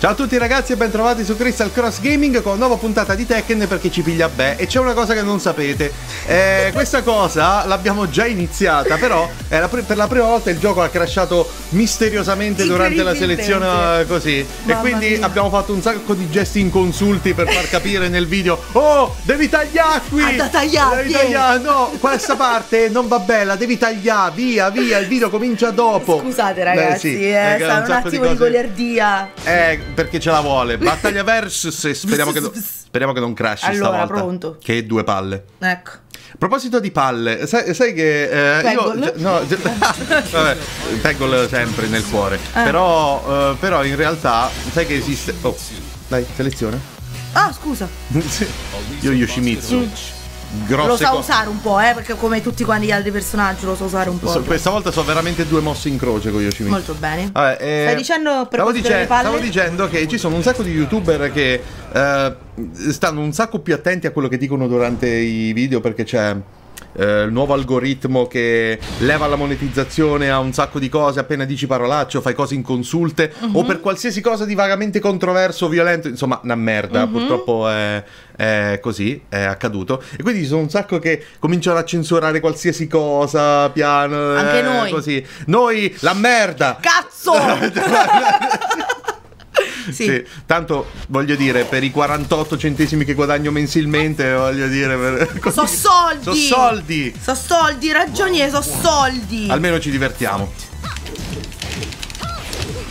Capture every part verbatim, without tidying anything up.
Ciao a tutti ragazzi e bentrovati su Kristal Cross Gaming con una nuova puntata di Tekken perché ci piglia beh. E c'è una cosa che non sapete, eh, questa cosa l'abbiamo già iniziata, però eh, la per la prima volta il gioco ha crashato misteriosamente durante la selezione così. Mamma e quindi mia. Abbiamo fatto un sacco di gesti inconsulti per far capire nel video, oh devi tagliare qui, ah, da tagliare, devi tagliare, no questa parte non va bella, devi tagliare, via via, il video comincia dopo. Scusate ragazzi, eh, sì, eh, sarà un, un attimo di, di goliardia. Eh, perché ce la vuole. Battaglia versus. Speriamo che, no, speriamo che non crash allora, stavolta. Pronto. Che due palle. Ecco. A proposito di palle, sai, sai che eh, io, no, vabbè, Peggle sempre nel cuore. Eh. Però, eh, però in realtà sai che esiste. Oh, dai, seleziona. Ah, scusa. Io Yoshimitsu. Mm. Grosse lo so usare un po', eh, perché come tutti quanti gli altri personaggi lo so usare un po'. So, questa volta so veramente due mosse in croce con Yoshimitsu. Molto bene. Vabbè, eh, stai dicendo per stavo, dice, palle? Stavo dicendo che ci sono un sacco di youtuber che eh, stanno un sacco più attenti a quello che dicono durante i video perché c'è eh, il nuovo algoritmo che leva la monetizzazione a un sacco di cose, appena dici parolacce o fai cose inconsulte uh-huh. o per qualsiasi cosa di vagamente controverso o violento, insomma una merda, uh-huh. purtroppo è... Eh, così è accaduto e quindi ci sono un sacco che cominciano a censurare qualsiasi cosa piano anche eh, noi così. Noi la merda cazzo sì. Sì, tanto voglio dire per i quarantotto centesimi che guadagno mensilmente voglio dire per... so soldi so soldi so soldi ragioni e so soldi, almeno ci divertiamo.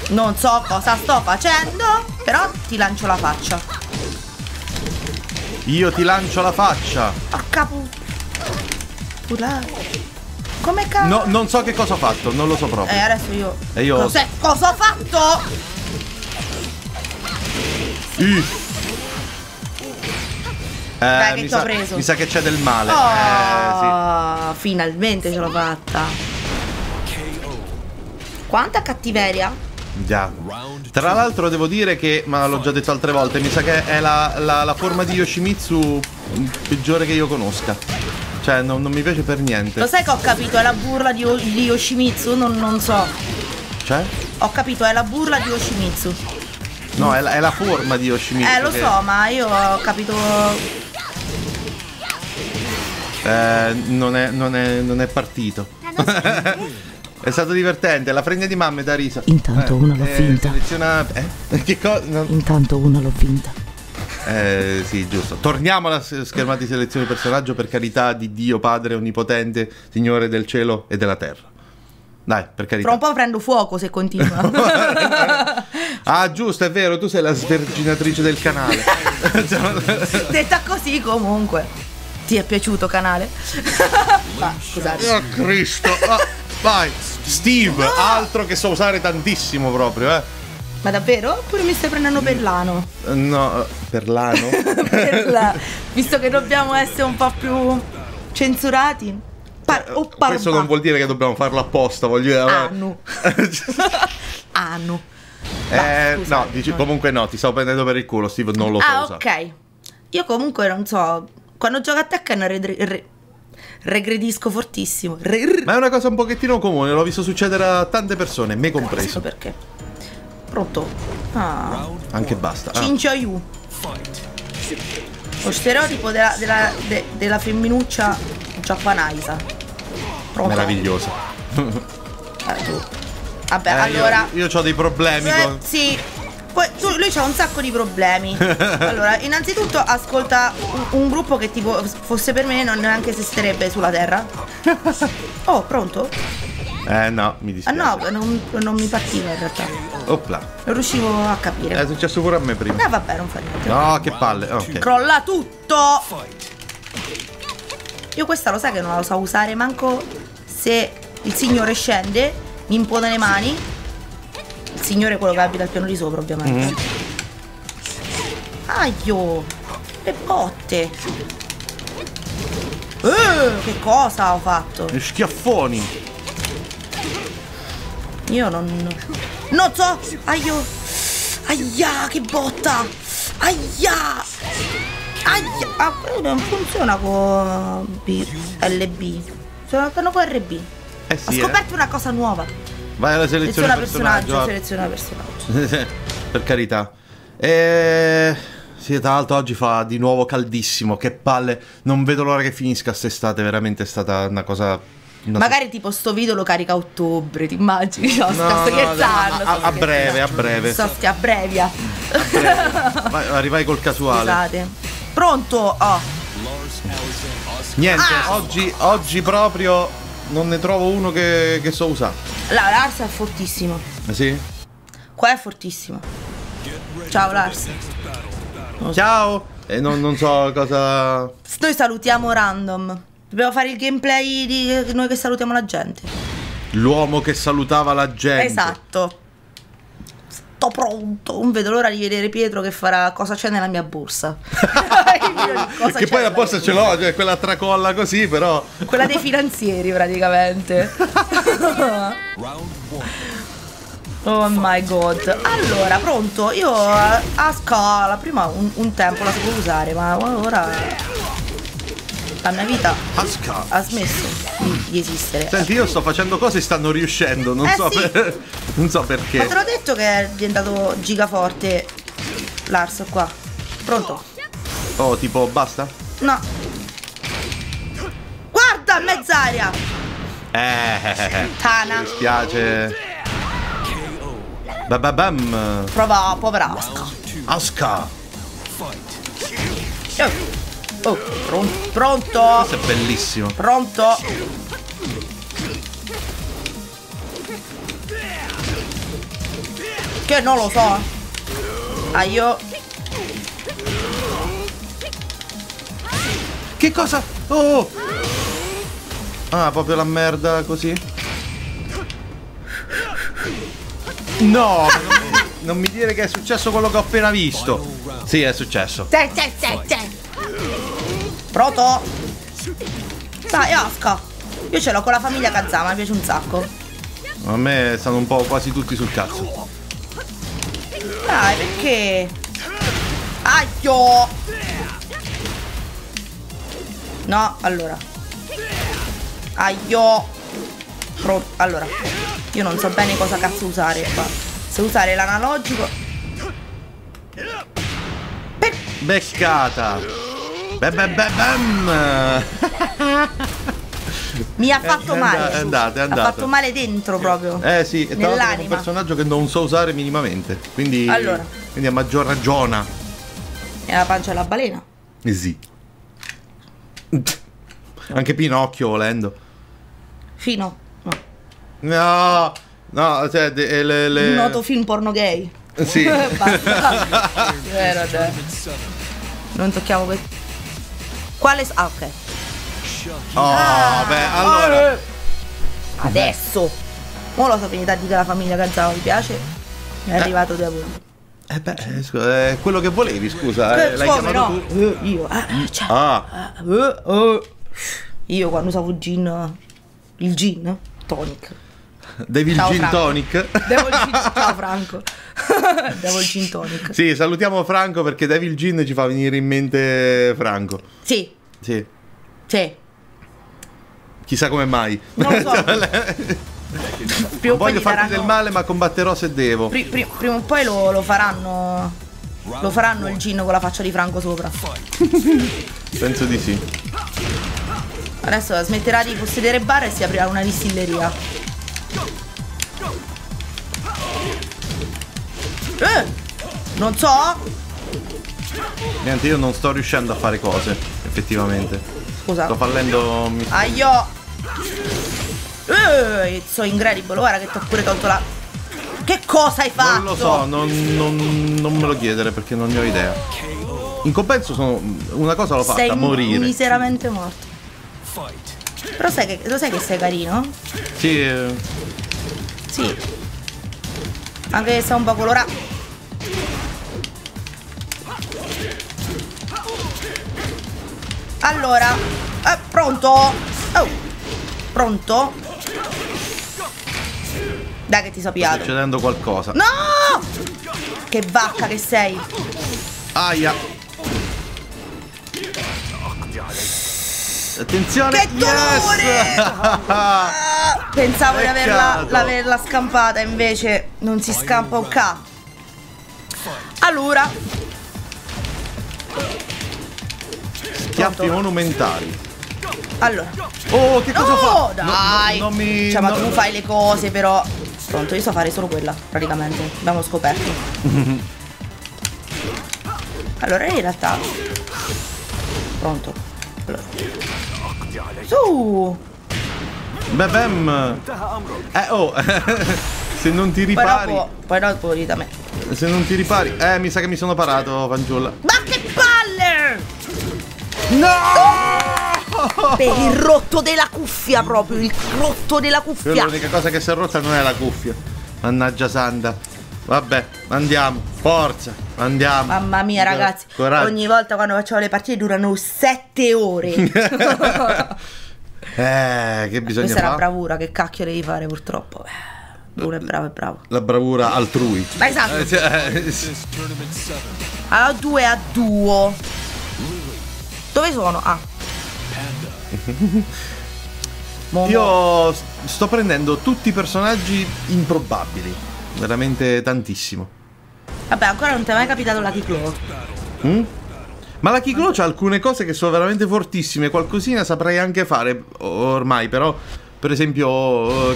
Non so cosa sto facendo però ti lancio la faccia. Io ti lancio la faccia. A capo. Come cazzo? No, non so che cosa ho fatto, non lo so proprio. Eh, adesso io. E io. Cos'è? Cosa ho fatto? Uh. Dai, eh, che mi ti sa... ho preso. Mi sa che c'è del male. Oh, eh, sì. Finalmente ce l'ho fatta. Quanta cattiveria. Già. Tra l'altro devo dire che, ma l'ho già detto altre volte, mi sa che è la, la, la forma di Yoshimitsu peggiore che io conosca. Cioè non, non mi piace per niente. Lo sai che ho capito? È la burla di, di Yoshimitsu? Non, non so. Cioè? Ho capito, è la burla di Yoshimitsu. No, è la, è la forma di Yoshimitsu. Eh lo che... so, ma io ho capito. Eh, non è, non è, non è partito. È stato divertente, la fregna di mamma da risa. Intanto eh, una l'ho eh, finta. Seleziona... Eh? Che cosa? No. Intanto una l'ho finta. Eh sì, giusto. Torniamo alla schermata di selezione personaggio, per carità di Dio Padre Onnipotente, Signore del Cielo e della Terra. Dai, per carità. Tra un po' prendo fuoco se continua. Ah, giusto, è vero, tu sei la sverginatrice del canale. Detta così comunque. Ti è piaciuto canale? Ma, scusate. Oh Cristo. Oh. Vai, Steve, no! Altro che so usare tantissimo proprio, eh. Ma davvero? Oppure mi stai prendendo per l'ano? No, per l'ano? Per la... Visto che dobbiamo essere un po' più censurati. Par... O par Questo non vuol dire che dobbiamo farlo apposta, voglio dire. Anu. Anu. Eh, no, no, dici, comunque no, ti stavo prendendo per il culo, Steve, non lo so. Ah, ok. Io comunque non so, quando gioco a Tekken re... regredisco fortissimo. Re Ma è una cosa un pochettino comune, l'ho visto succedere a tante persone, me compreso. Perché? Pronto? Ah. Anche basta. Cinchioyu. Lo stereotipo della, della, de, della femminuccia giapponese. Meravigliosa. Vabbè, eh, allora. Io, io ho dei problemi. Eh, con... Sì. Poi, tu, lui c'ha un sacco di problemi. Allora, innanzitutto ascolta un, un gruppo che tipo fosse per me non neanche esisterebbe sulla terra. Oh, pronto? Eh no, mi dispiace. Ah no, non, non mi partiva in realtà. Opla. Non riuscivo a capire. È successo pure a me prima. Eh vabbè, non fa niente. No, che palle, okay. Crolla tutto. Io questa lo sai che non la so usare manco se il signore scende, mi impone le mani. Il signore è quello che abita al piano di sopra, ovviamente. Mm. Aio! Le botte! Eh, che cosa ho fatto? Gli schiaffoni! Io non... Non so! Aio! Aia, che botta! Aia! Aia! Ah, quello non funziona con... B... L B. Funziona con R B. Eh sì, ho scoperto eh. una cosa nuova. Vai alla selezione, seleziona personaggio, personaggio, seleziona personaggio. Per carità. E... sì, tra l'altro oggi fa di nuovo caldissimo, che palle, non vedo l'ora che finisca quest'estate, veramente è stata una cosa... Non magari so. Tipo sto video lo carica a ottobre, ti immagini? No, no, sto no, scherzando. No, a, sto a, scherzando. Breve, a breve. So, a brevia. A breve. Vai, arrivai col casuale. Scusate. Pronto? Oh. Niente, ah. oggi, oggi proprio non ne trovo uno che, che so usare. La Lars è fortissimo. Eh sì? Qua è fortissimo. Ciao Lars. Ciao. E eh, non, non so cosa... Noi salutiamo random. Dobbiamo fare il gameplay di noi che salutiamo la gente. L'uomo che salutava la gente. Esatto. Sto pronto. Non vedo l'ora di vedere Pietro che farà cosa c'è nella mia borsa. Che poi la borsa ce l'ho, cioè quella tracolla così però. Quella dei finanzieri praticamente. Oh my god. Allora, pronto? Io a scala. Prima un, un tempo la sapevo usare, ma ora... la mia vita Asuka ha smesso di, di esistere. Senti, io sto facendo cose e stanno riuscendo. Non, eh so, sì. per, non so perché. Ma te l'ho detto che è diventato gigaforte Lars qua. Pronto? Oh, tipo basta? No. Guarda, mezz'aria. Eh Tana. Mi spiace. Bababam. Prova, povera Asuka. Asuka. Oh. Oh, pronto, pronto! Questo è bellissimo. Pronto! Che non lo so. Ah, io. Che cosa? Oh! Ah, proprio la merda così. No! non, non mi dire che è successo quello che ho appena visto. Sì, è successo. Sì, sì, sì, sì. Pronto? Dai, Asuka. Io ce l'ho con la famiglia Kazama, mi piace un sacco. A me stanno un po' quasi tutti sul cazzo. Dai, perché? Aglio! No, allora. Aglio! Pro... Allora, io non so bene cosa cazzo usare qua. Se usare l'analogico... Pe... Beccata! Bam, bam, bam, bam. Mi ha fatto eh, male. Andate, andate. Ha fatto male dentro proprio. Eh sì, è un personaggio che non so usare minimamente. Quindi, allora. quindi a maggior ragione. E la pancia alla balena. Eh sì. Anche Pinocchio volendo. Fino. No. No, no, cioè le, le... un noto film porno gay. Sì. Basta. Vero, cioè. Non tocchiamo questo. Quale... ah, ok. Oh, ah, beh, allora... Adesso! Mo lo so finita di che la famiglia Kazama mi piace. Mi è eh. arrivato da voi. Eh beh, eh, scusa, è quello che volevi, scusa. Eh, l'hai chiamato no. tu? Uh, io. Ah, ciao. Ah. Uh, uh. Io quando usavo gin... il gin? Tonic. Devi il gin tonic. Devo il gin tonic. Ciao Franco. Devo il gin tonic. Sì, salutiamo Franco perché Devil Gin ci fa venire in mente Franco. Sì. Sì. Sì. Chissà come mai. Non lo so. Non voglio farti del male ma combatterò se devo. Pri pri prima o poi lo, lo faranno. Lo faranno il gin con la faccia di Franco sopra. Penso di sì. Adesso smetterà di possedere bar e si aprirà una distilleria. Eh, non so. Niente, io non sto riuscendo a fare cose, effettivamente. Scusa. Sto fallendo. Aio. Eh, so incredibile. Guarda che ti ho pure tolto la... Che cosa hai fatto? Non lo so, non, non, non me lo chiedere perché non ne ho idea. In compenso sono... una cosa l'ho fatta, sei morire. Miseramente morto. Però sai che, lo sai che sei carino? Sì. Eh. Sì. Anche se sta un po' colorato. Allora eh, pronto? Oh. Pronto? Dai che ti so piato. Sta succedendo qualcosa. No! Che vacca che sei. Aia. Attenzione. Che dolore! Yes! Pensavo di averla, averla scampata, invece non si scampa un ca. Allora schiaffi monumentali. Allora. Oh, che cosa no, fa? Dai. No, dai no, mi... Cioè, ma no, tu no. fai le cose però. Pronto, io so fare solo quella, praticamente. Abbiamo scoperto. Allora, in realtà pronto. Allora. Su. Beh, bam. Eh, oh. Se non ti ripari. Poi dopo, poi dopo dite a me. Se non ti ripari. Eh, mi sa che mi sono parato, fanciulla. Ma che palle! No! Oh! Per il rotto della cuffia proprio, il rotto della cuffia. L'unica cosa che si è rotta non è la cuffia. Mannaggia santa. Vabbè, andiamo, forza, andiamo. Mamma mia ragazzi, coraggio. Ogni volta quando facciamo le partite durano sette ore. Eh, che bisogna fare? Questa è la bravura, che cacchio devi fare purtroppo. Uno è bravo, è bravo. La bravura altrui. Ma esatto. Allora due a duo. Dove sono? Ah. Io sto prendendo tutti i personaggi improbabili. Veramente tantissimo. Vabbè, ancora non ti è mai capitato la Kiklo. Mm? Ma la Kiklo c'ha alcune cose che sono veramente fortissime. Qualcosina saprei anche fare ormai, però. Per esempio,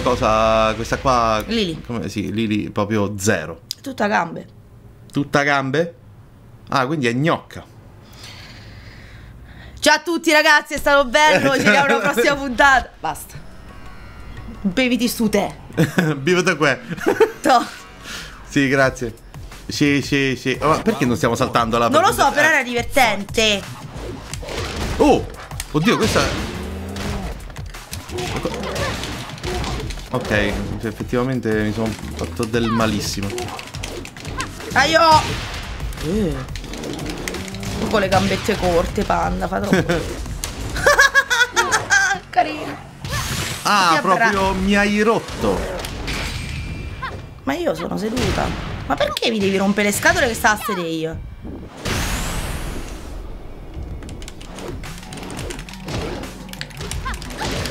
cosa. Questa qua. Lili. Come, sì, Lili proprio zero. Tutta gambe. Tutta gambe? Ah, quindi è gnocca. Ciao a tutti ragazzi, è stato bello, ci vediamo alla prossima puntata. Basta. Beviti su te. Beviti qua. No. Sì, grazie. Sì, sì, sì. Ma perché non stiamo saltando la... Non lo so, però era divertente. Oh, oddio, questa... Ok, effettivamente mi sono fatto del malissimo. Aio! Eh. Con le gambette corte, panda, fa troppo. Carino. Ah, proprio mi hai rotto. Ma io sono seduta. Ma perché mi devi rompere le scatole che stavo a sedere io?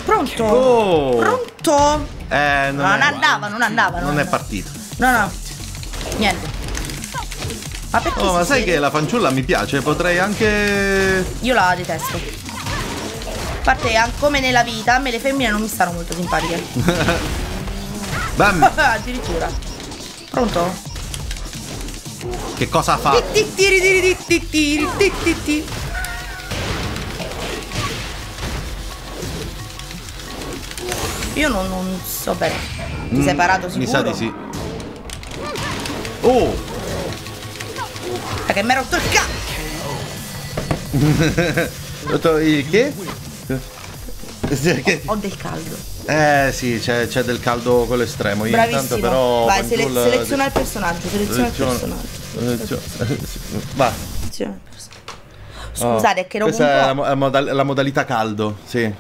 Pronto? Oh. Pronto? Eh, non, non è... andava, non andava. Non, non andava. È partito. No, no. Niente. Ma perché? Oh, ma sai che la fanciulla mi piace, potrei anche... Io la detesto. A parte, come nella vita, a me le femmine non mi stanno molto simpatiche. Bam! Addirittura. Pronto? Che cosa fa? Io non, non so bene. Ti mm, sei parato sicuro? Mi sa di sì. Oh! Perché mi ha rotto il cazzo. Rotto il che? Ho, ho del caldo. Eh sì, c'è del caldo con l'estremo. Io bravissimo. Intanto però vai, sele la... seleziona il personaggio. Seleziona il personaggio. Seleziona. Va. Seleziona il personaggio. Scusate, oh, è che non questa è la, moda la modalità caldo, sì.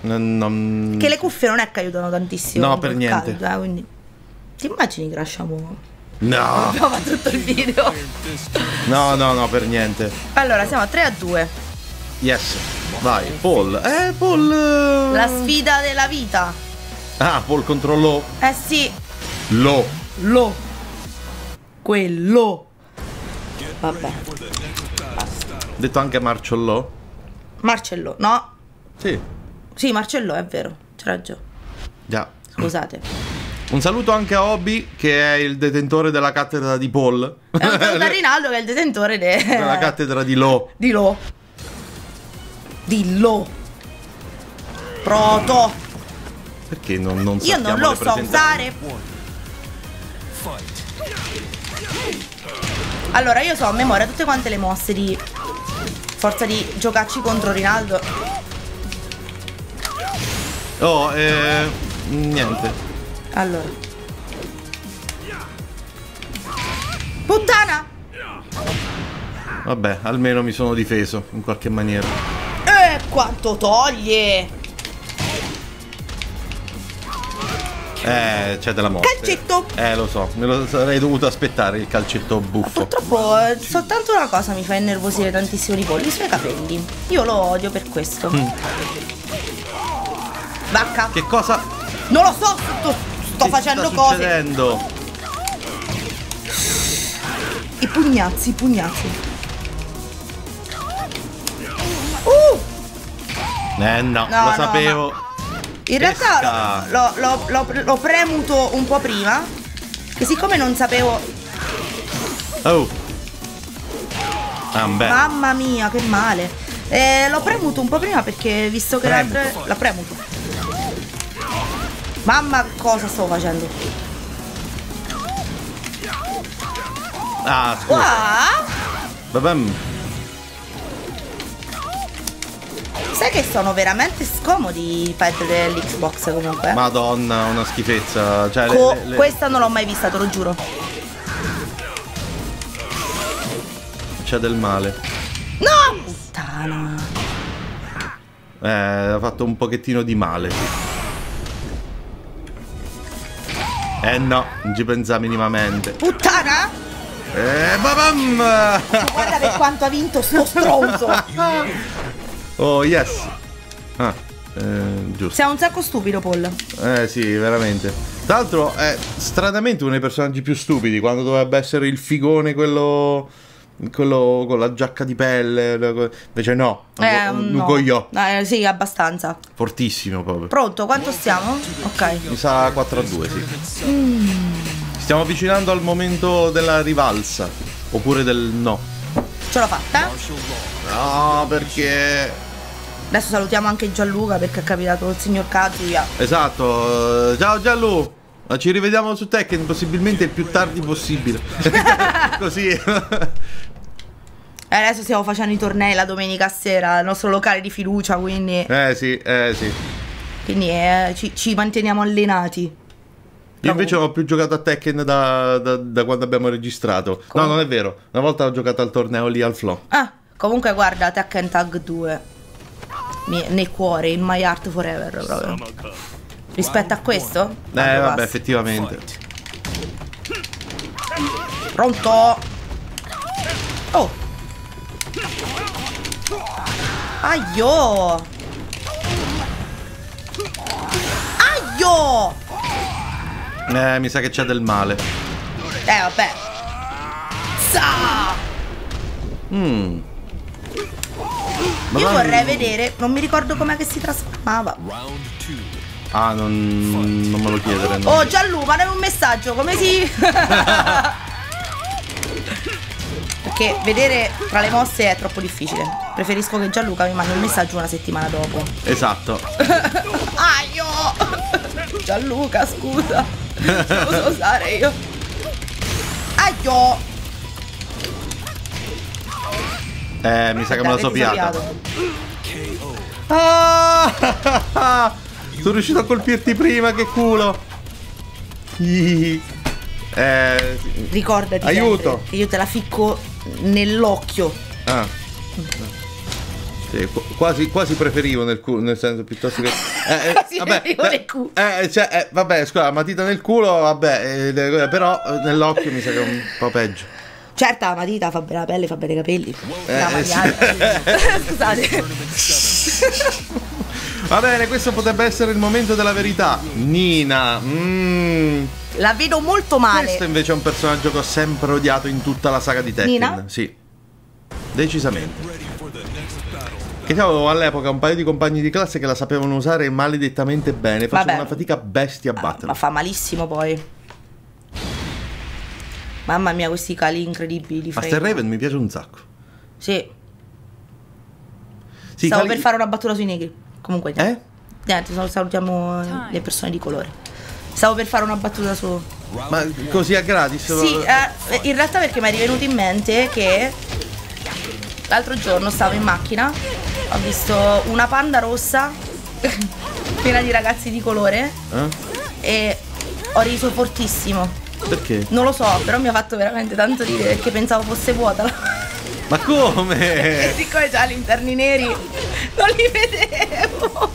Non, non... Che le cuffie non è che aiutano tantissimo. No, per niente. Caldo, eh, quindi... Ti immagini che lasciamo... No, no, ma tutto il video. No, no, no, per niente. Allora, siamo a tre a due. Yes, vai, Paul. Eh, Paul. La sfida della vita. Ah, Paul contro Law. Eh sì. Law. Law. Quello. Vabbè. Basta. Detto anche Marcello. Marcello, no. Sì. Sì, Marcello, è vero. C'è ragione. Già. Scusate. Un saluto anche a Obi, che è il detentore della cattedra di Paul. E un saluto a Rinaldo, che è il detentore de... della cattedra di Law. Di Law. Di Law. Proto. Perché non, non io non lo so usare. Allora, io so a memoria tutte quante le mosse di... Forza di giocarci contro Rinaldo. Oh, eh... niente. Allora. Puttana! Vabbè, almeno mi sono difeso in qualche maniera. Eh, quanto toglie! Eh, c'è della morte. Calcetto! Eh, lo so, me lo sarei dovuto aspettare il calcetto buffo. Purtroppo, eh, soltanto una cosa mi fa innervosire tantissimo di polli, i suoi capelli. Io lo odio per questo. Mm. Vacca! Che cosa? Non lo so! Sto, sto facendo sta cose. I pugnazzi, i pugnazzi. Uh! Eh no, no lo sapevo. No, in realtà l'ho premuto un po' prima, che siccome non sapevo... Oh! Ah, mamma mia, che male. Eh, l'ho premuto un po' prima perché visto che l'altro... L'ho premuto. Mamma, cosa sto facendo? Ah, scusa. Wow. Sai che sono veramente scomodi i pad dell'Xbox comunque. Madonna, una schifezza. Cioè, Co le, le... Questa non l'ho mai vista, te lo giuro. C'è del male. No! Puttana. Eh, ha fatto un pochettino di male. Eh no, non ci pensa minimamente. Puttana! Eh, babam! Guarda per quanto ha vinto sto stronzo! Oh yes! Ah, eh, giusto. Sei un sacco stupido, Paul. Eh sì, veramente. Tra l'altro è stranamente uno dei personaggi più stupidi, quando dovrebbe essere il figone, quello... quello con la giacca di pelle. Invece no, eh, un, un no. Cogliò. Eh, sì, abbastanza. Fortissimo proprio. Pronto, quanto stiamo? Ok. Mi sa quattro a due, sì. Mm. Stiamo avvicinando al momento della rivalsa. Oppure del no. Ce l'ho fatta? No, perché... Adesso salutiamo anche Gianluca perché ha capitato il signor Kadria. Esatto, ciao Gianlu. Ci rivediamo su Tekken, possibilmente il più tardi possibile. Così. E adesso stiamo facendo i tornei la domenica sera, il nostro locale di fiducia, quindi... Eh sì, eh sì. Quindi eh, ci, ci manteniamo allenati. Io invece non ho più giocato a Tekken da, da, da quando abbiamo registrato. Come? No, non è vero. Una volta ho giocato al torneo lì al Flow. Ah. Comunque guarda, Tekken Tag due Mi, nel cuore, in my heart forever proprio. Rispetto a questo? Eh vabbè, passi. Effettivamente. Pronto? Oh! Aio! Aio! Eh, mi sa che c'è del male. Eh vabbè. Sa! Mmm. Io vorrei vedere, non mi ricordo com'è che si trasformava. Ah, non, non me lo chiedere. No. Oh, Gianlu, mandami un messaggio, come si... Perché vedere tra le mosse è troppo difficile. Preferisco che Gianluca mi mandi un messaggio una settimana dopo. Esatto. Aio! Gianluca, scusa. Non lo so usare io. Aio! Eh, mi sa che me la so piata. Ah, sono riuscito a colpirti prima, che culo. Eh, ricordati, aiuto, sempre, che io te la ficco nell'occhio. Ah. Sì, quasi, quasi preferivo nel culo, nel senso piuttosto che... Eh, eh, quasi vabbè, preferivo nel culo. Eh, cioè, eh, vabbè, scusa, la matita nel culo, vabbè, eh, però nell'occhio mi sa che è un po' peggio. Certo, la matita fa bene la pelle, fa bene i capelli. Eh, la magliata. Scusate. Va bene, questo potrebbe essere il momento della verità. Nina. Mm. La vedo molto male. Questo invece è un personaggio che ho sempre odiato in tutta la saga di Tekken. Nina? Sì. Decisamente. Che avevo all'epoca un paio di compagni di classe che la sapevano usare maledettamente bene. Facevano una fatica bestia a battere. Ma fa malissimo poi. Mamma mia, questi cali incredibili di Master Raven mi piace un sacco. Sì, sì. Stavo cali... per fare una battuta sui negri. Comunque niente, eh? niente salutiamo Time. le persone di colore. Stavo per fare una battuta su... Ma così a gratis? Sì, eh, in realtà perché mi è divenuto in mente che l'altro giorno stavo in macchina, ho visto una panda rossa piena di ragazzi di colore, eh? E ho riso fortissimo. Perché? Non lo so, però mi ha fatto veramente tanto ridere perché pensavo fosse vuota. Ma come? Perché siccome già gli interni neri non li vedevo.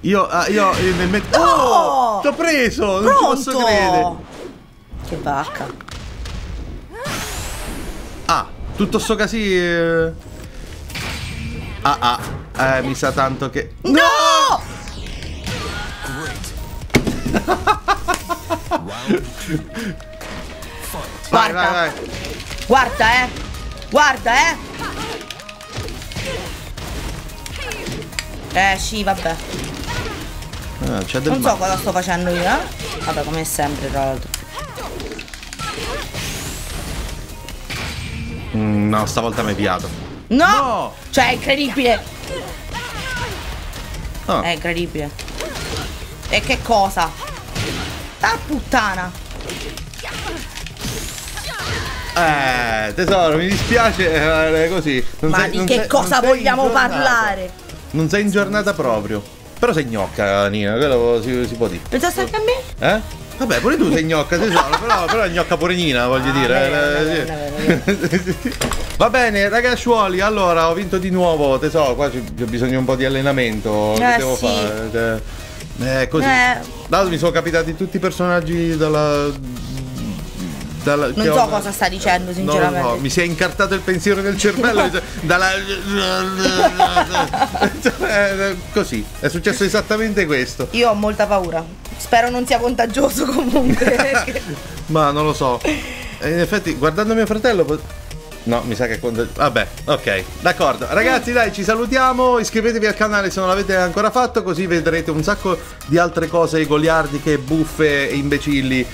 Io, io, io nel metto... No! Oh! T'ho preso! Pronto? Non ci posso credere. Che vacca. Ah, tutto sto casi... Eh... Ah, ah, eh, mi sa tanto che... No! No! Round two. Fight. Vai, guarda, vai, vai. Guarda, eh. Guarda, eh. Eh, sì, vabbè. Ah, c'è del... Non so cosa sto facendo io, eh. Vabbè, come sempre, tra l'altro. Mm, no, stavolta mi hai piato. No! no! Cioè, è incredibile. Oh. È incredibile. E che cosa? Ah, puttana. Eh, tesoro, mi dispiace, è eh, così. Non Ma sei, di non che sei, cosa vogliamo parlare? Non sei in giornata proprio. Però sei gnocca, Nina, quello si, si può dire. Pensaste anche a me? Eh? Vabbè, pure tu sei gnocca, tesoro, però, però è gnocca pure Nina, voglio ah, dire. Bene, eh, bene, sì. bene, bene, bene. Va bene, ragazzuoli, allora ho vinto di nuovo, tesoro, qua c'ho bisogno un po' di allenamento. Eh, che devo sì. fare? Cioè, eh, così. Eh. Dato mi sono capitati tutti i personaggi dalla... dalla non so ho... cosa sta dicendo, sinceramente. No, no, mi si è incartato il pensiero nel cervello. dalla... cioè, così, è successo esattamente questo. Io ho molta paura. Spero non sia contagioso comunque. Ma non lo so. In effetti, guardando mio fratello... No, mi sa che quando... Vabbè, ok, d'accordo. Ragazzi, dai, ci salutiamo. Iscrivetevi al canale se non l'avete ancora fatto, così vedrete un sacco di altre cose goliardiche, buffe e imbecilli.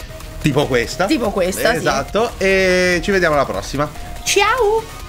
Tipo questa. Tipo questa, eh, sì. Esatto, e ci vediamo alla prossima. Ciao!